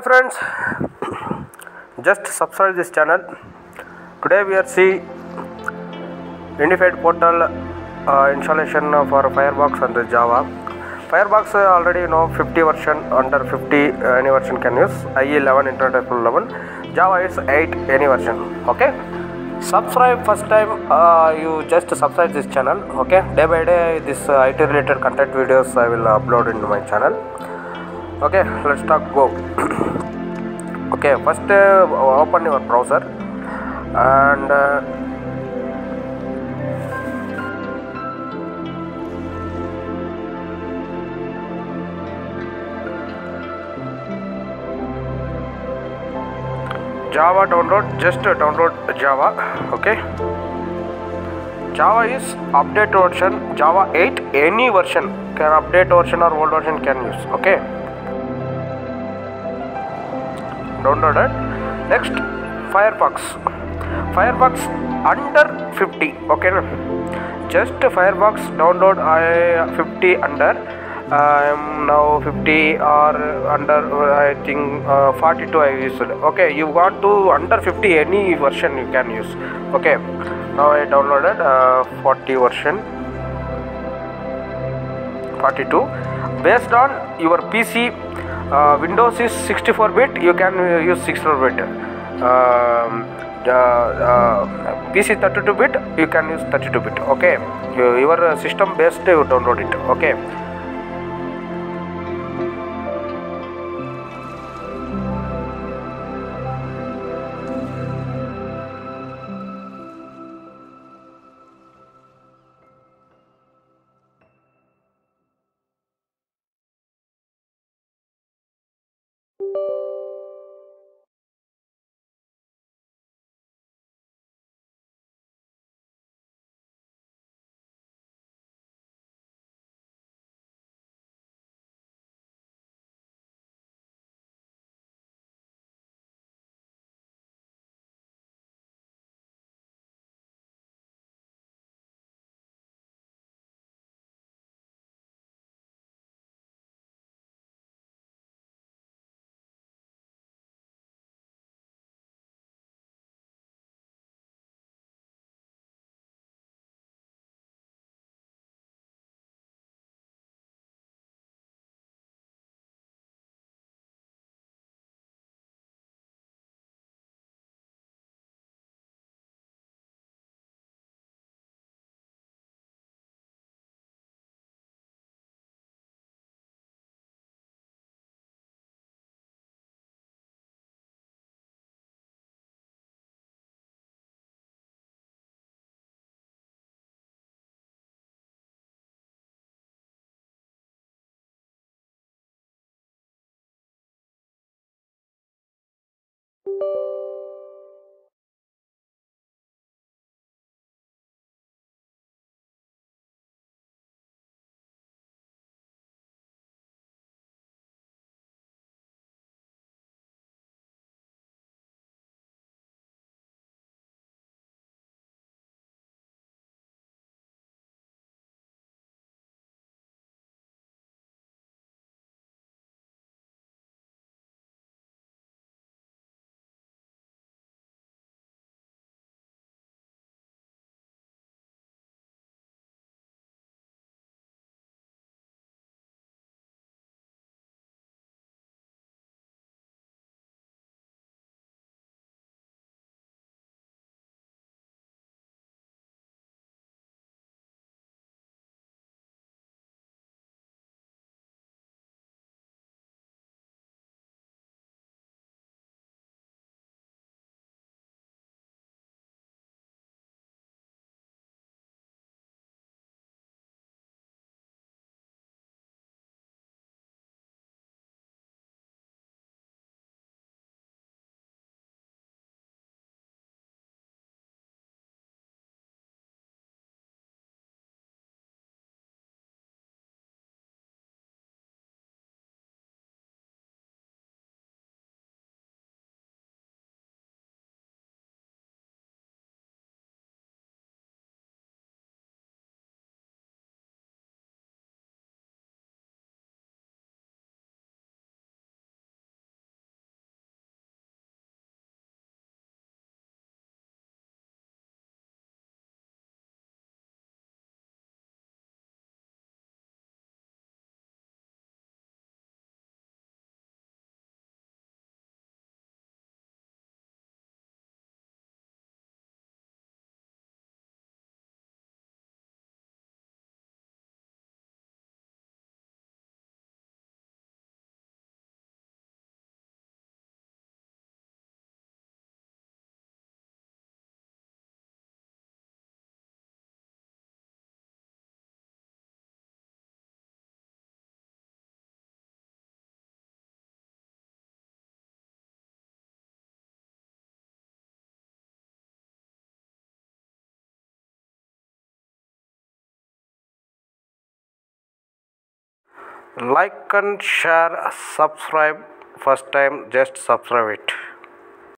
Hi friends, just subscribe this channel. Today we are seeing unified portal installation for Firefox under Java. Firefox already know 50 version, under 50 any version can use. IE 11, Internet Explorer 11. Java is 8 any version. Okay. Subscribe first time. You just subscribe this channel. Okay. Day by day this IT related content videos I will upload into my channel. Okay, let's go. Okay, first open your browser and Java download, just download Java. Okay, Java is update version, Java 8 any version, can update version or old version can use. Okay, downloaded. Next, Firefox under 50. Okay, just Firefox download. I 50 under, I am now 50 or under, I think 42 I used. Okay, you want to under 50 any version you can use. Okay, now I downloaded 40 version, 42. Based on your PC, Windows is 64-bit, you can use 64-bit. PC 32-bit, you can use 32-bit. Okay, your system based, you download it. Okay. Like and share, subscribe. First time just subscribe it.